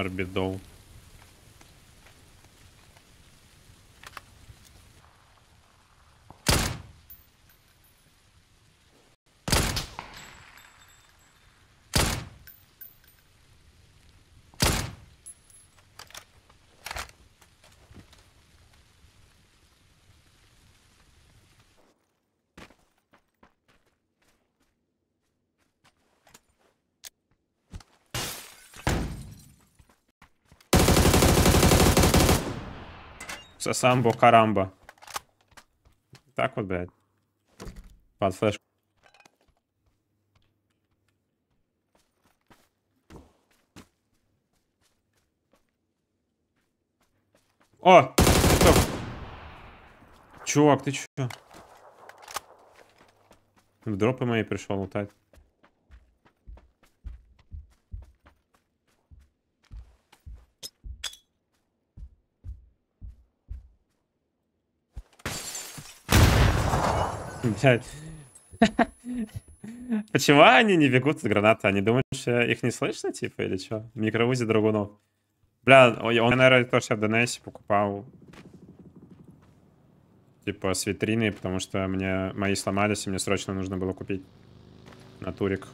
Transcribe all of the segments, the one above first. Орбидол. Сасамбо, карамба. Так вот, блядь. Под флешку. О! Стоп. Чувак, ты чё? В дропы мои пришел лутать. Блядь. Почему они не бегут с гранаты? Они думают, что их не слышно, типа, или что? Микроузи Драгуну. Бля, он, наверное, тоже в ДНС покупал. Типа, с витрины, потому что мне мои сломались, и мне срочно нужно было купить на турик.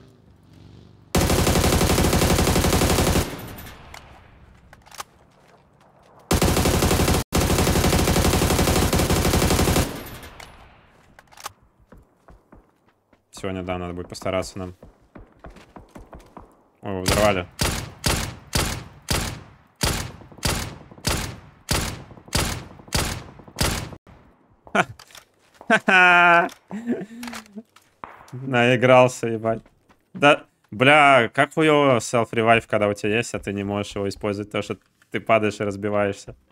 Сегодня, да, надо будет постараться нам. Ой, его взорвали. Наигрался, ебать. Да, бля, как хуёво селф-ревайв, когда у тебя есть, а ты не можешь его использовать, потому что ты падаешь и разбиваешься.